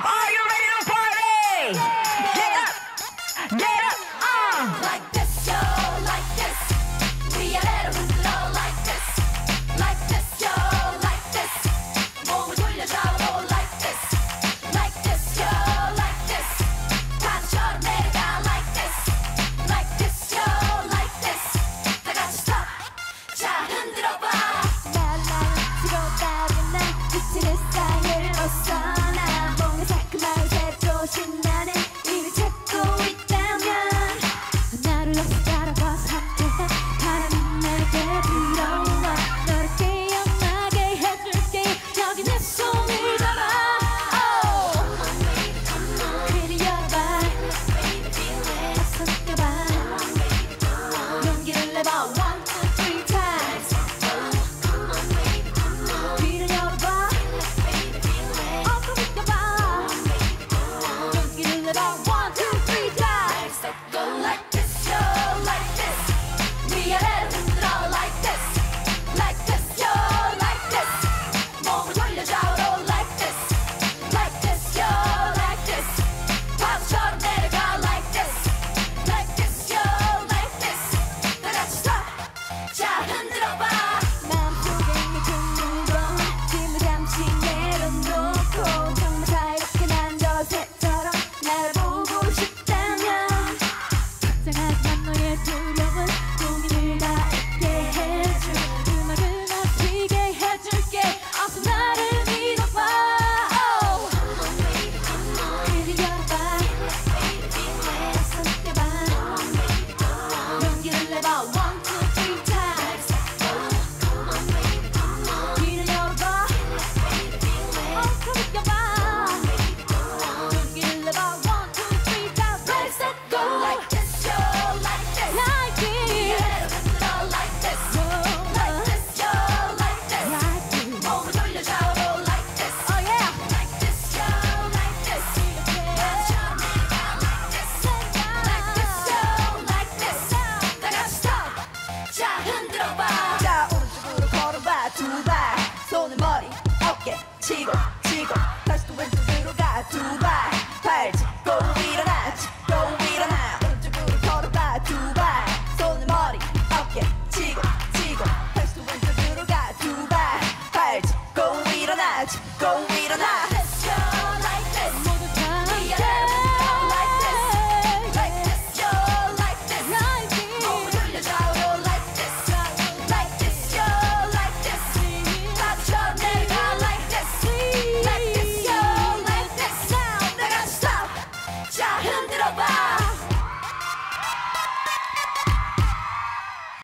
Are you ready to party? Yeah. Get up, Like this, yo, like this. We are let 'em know like this, yo, like this. 몸을 돌려줘, like this, yo, like this. 파도처럼 내려가, like this, yo, like this. 다 같이 stop, 자 흔들어봐. 날날 뒤로 따른 날 미친 햇살을 벗어나 몸을 새까맣게 새로 신나네 이미 찾고 있다. Go.